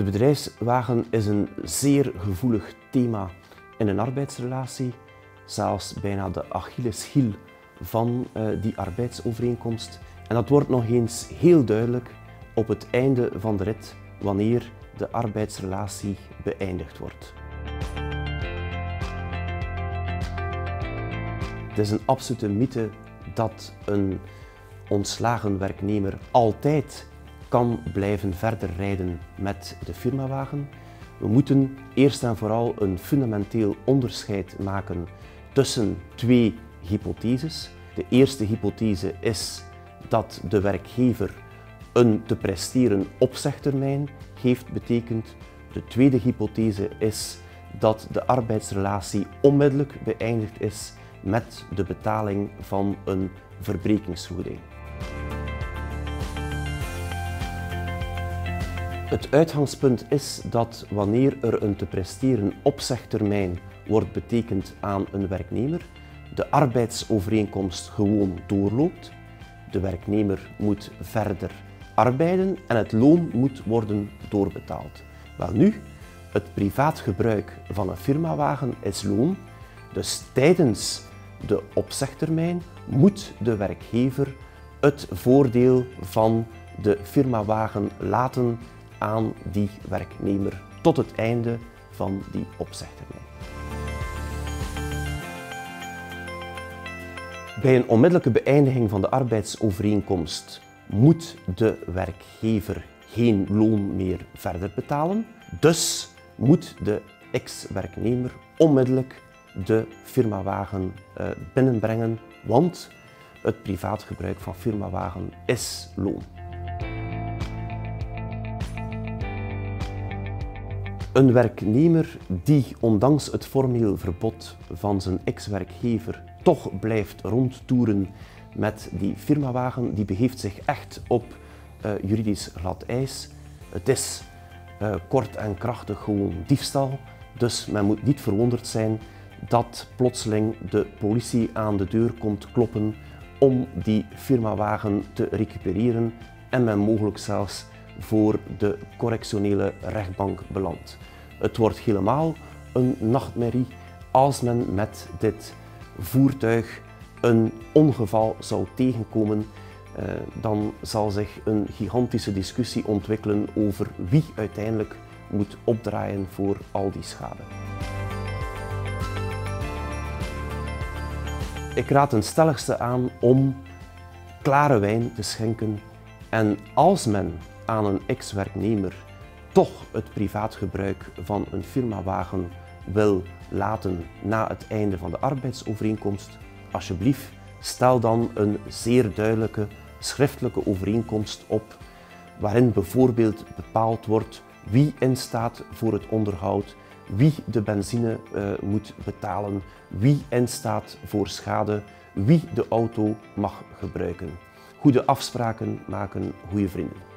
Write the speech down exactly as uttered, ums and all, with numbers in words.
De bedrijfswagen is een zeer gevoelig thema in een arbeidsrelatie, zelfs bijna de Achilleshiel van uh, die arbeidsovereenkomst. En dat wordt nog eens heel duidelijk op het einde van de rit, wanneer de arbeidsrelatie beëindigd wordt. Het is een absolute mythe dat een ontslagen werknemer altijd kan blijven verder rijden met de firmawagen. We moeten eerst en vooral een fundamenteel onderscheid maken tussen twee hypotheses. De eerste hypothese is dat de werkgever een te presteren opzegtermijn heeft betekend. De tweede hypothese is dat de arbeidsrelatie onmiddellijk beëindigd is met de betaling van een verbrekingsvergoeding. Het uitgangspunt is dat wanneer er een te presteren opzegtermijn wordt betekend aan een werknemer, de arbeidsovereenkomst gewoon doorloopt. De werknemer moet verder arbeiden en het loon moet worden doorbetaald. Welnu, het privaat gebruik van een firmawagen is loon, dus tijdens de opzegtermijn moet de werkgever het voordeel van de firmawagen laten aan die werknemer tot het einde van die opzegtermijn. Bij een onmiddellijke beëindiging van de arbeidsovereenkomst moet de werkgever geen loon meer verder betalen. Dus moet de ex-werknemer onmiddellijk de firmawagen binnenbrengen, want het privaat gebruik van firmawagen is loon. Een werknemer die ondanks het formeel verbod van zijn ex-werkgever toch blijft rondtoeren met die firmawagen, die begeeft zich echt op uh, juridisch glad ijs. Het is uh, kort en krachtig gewoon diefstal, dus men moet niet verwonderd zijn dat plotseling de politie aan de deur komt kloppen om die firmawagen te recupereren en men mogelijk zelfs voor de correctionele rechtbank belandt. Het wordt helemaal een nachtmerrie als men met dit voertuig een ongeval zou tegenkomen. Dan zal zich een gigantische discussie ontwikkelen over wie uiteindelijk moet opdraaien voor al die schade. Ik raad ten stelligste aan om klare wijn te schenken en als men aan een ex-werknemer toch het privaat gebruik van een firmawagen wil laten na het einde van de arbeidsovereenkomst, alsjeblieft, stel dan een zeer duidelijke schriftelijke overeenkomst op waarin bijvoorbeeld bepaald wordt wie instaat voor het onderhoud, wie de benzine uh, moet betalen, wie instaat voor schade, wie de auto mag gebruiken. Goede afspraken maken goede vrienden.